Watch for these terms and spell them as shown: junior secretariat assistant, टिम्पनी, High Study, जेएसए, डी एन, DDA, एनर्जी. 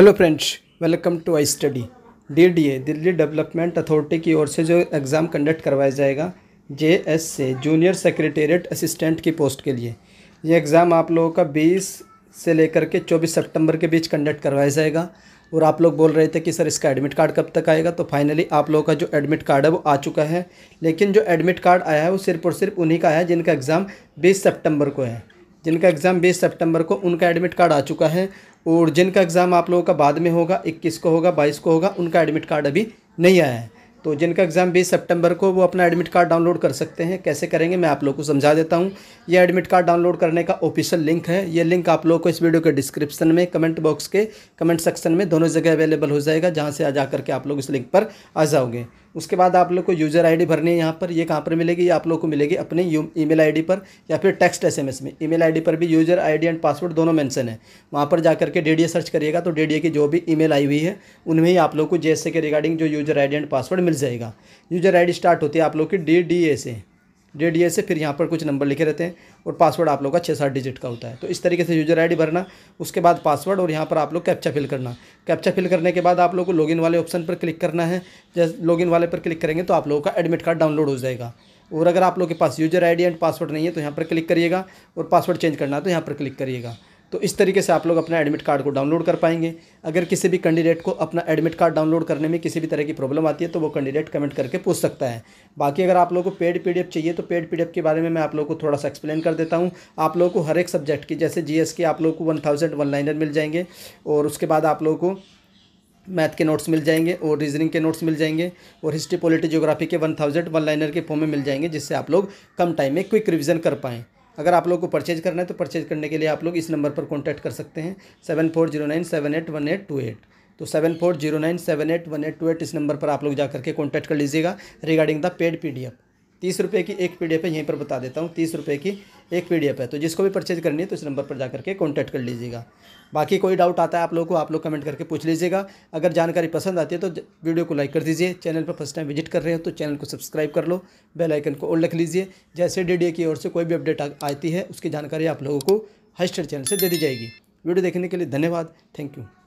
Hello friends, welcome to I study. DDA Delhi development authority की ओर से जो एग्ज़ाम कंडक्ट करवाया जाएगा जेएसए जूनियर सेक्रेटेरिएट असिस्टेंट की पोस्ट के लिए, ये एग्ज़ाम आप लोगों का 20 से लेकर के 24 सितंबर के बीच कंडक्ट करवाया जाएगा। और आप लोग बोल रहे थे कि सर इसका एडमिट कार्ड कब तक आएगा, तो फाइनली आप लोगों का जो एडमिट कार्ड है वो आ चुका है। लेकिन जो एडमिट कार्ड आया है वो सिर्फ और सिर्फ उन्हीं का आया है जिनका एग्ज़ाम 20 सितंबर को है। जिनका एग्ज़ाम 20 सितंबर को उनका एडमिट कार्ड आ चुका है, और जिनका एग्ज़ाम आप लोगों का बाद में होगा, 21 को होगा, 22 को होगा, उनका एडमिट कार्ड अभी नहीं आया है। तो जिनका एग्ज़ाम 20 सितंबर को, वो अपना एडमिट कार्ड डाउनलोड कर सकते हैं। कैसे करेंगे मैं आप लोगों को समझा देता हूं। यह एडमिट कार्ड डाउनलोड करने का ऑफिशियल लिंक है। ये लिंक आप लोगों को इस वीडियो के डिस्क्रिप्शन में, कमेंट बॉक्स के कमेंट सेक्शन में दोनों जगह अवेलेबल हो जाएगा, जहां से जा करके आप लोग इस लिंक पर आ जाओगे। उसके बाद आप लोग को यूज़र आईडी भरनी है यहाँ पर। ये कहाँ पर मिलेगी? ये आप लोग को मिलेगी अपने ईमेल आईडी पर या फिर टेक्स्ट एसएमएस में। ईमेल आईडी पर भी यूज़र आईडी एंड पासवर्ड दोनों मेंशन है। वहाँ पर जाकर के डीडीए सर्च करिएगा तो डीडीए की जो भी ईमेल आई हुई है उनमें ही आप लोग को जेएसए के रिगार्डिंग जो user I D and password मिल जाएगा। यूज़र आई डी स्टार्ट होती है आप लोग की डीडीए से, डीडीए से फिर यहाँ पर कुछ नंबर लिखे रहते हैं, और पासवर्ड आप लोग का 6-7 डिजिट का होता है। तो इस तरीके से यूज़र आईडी भरना, उसके बाद पासवर्ड, और यहाँ पर आप लोग कैप्चा फिल करना। कैप्चा फिल करने के बाद आप लोग को लॉगिन वाले ऑप्शन पर क्लिक करना है। जैसे लॉगिन वाले पर क्लिक करेंगे तो आप लोगों का एडमिट कार्ड डाउनलोड हो जाएगा। और अगर आप लोग के पास user I D and password नहीं है तो यहाँ पर क्लिक करिएगा, और पासवर्ड चेंज करना है तो यहाँ पर क्लिक करिएगा। तो इस तरीके से आप लोग अपना एडमिट कार्ड को डाउनलोड कर पाएंगे। अगर किसी भी कैंडिडेट को अपना एडमिट कार्ड डाउनलोड करने में किसी भी तरह की प्रॉब्लम आती है तो वो कैंडिडेट कमेंट करके पूछ सकता है। बाकी अगर आप लोगों को पेड पीडीएफ चाहिए तो पेड पीडीएफ के बारे में मैं आप लोगों को थोड़ा सा एक्सप्लेन कर देता हूं। आप लोगों को हर एक सब्जेक्ट की, जैसे जीएस के आप लोगों को 1000 वन-लाइनर मिल जाएंगे, और उसके बाद आप लोगों को मैथ के नोट्स मिल जाएंगे और रीजनिंग के नोट्स मिल जाएंगे, और हिस्ट्री पॉलिटी ज्योग्राफी के 1000 वन-लाइनर के फॉर्म में मिल जाएंगे, जिससे आप लोग कम टाइम में क्विक रिविज़न कर पाएँ। अगर आप लोग को परचेज करना है तो परचेज करने के लिए आप लोग इस नंबर पर कांटेक्ट कर सकते हैं 7409781828। तो 7409781828 इस नंबर पर आप लोग जा करके कांटेक्ट कर लीजिएगा रिगार्डिंग द पेड पीडीएफ। 30 रुपये की एक पीडीएफ है, यहीं पर बता देता हूँ 30 रुपये की एक पीडीएफ है। तो जिसको भी परचेज करनी है तो इस नंबर पर जा करके कांटेक्ट कर लीजिएगा। बाकी कोई डाउट आता है आप लोगों को, आप लोग कमेंट करके पूछ लीजिएगा। अगर जानकारी पसंद आती है तो वीडियो को लाइक कर दीजिए। चैनल पर फर्स्ट टाइम विजिट कर रहे हो तो चैनल को सब्सक्राइब कर लो, बेल आइकन को ऑल रख लीजिए। जैसे डीडीए की ओर से कोई भी अपडेट आती है उसकी जानकारी आप लोगों को हाईस्टडी चैनल से दे दी जाएगी। वीडियो देखने के लिए धन्यवाद, थैंक यू।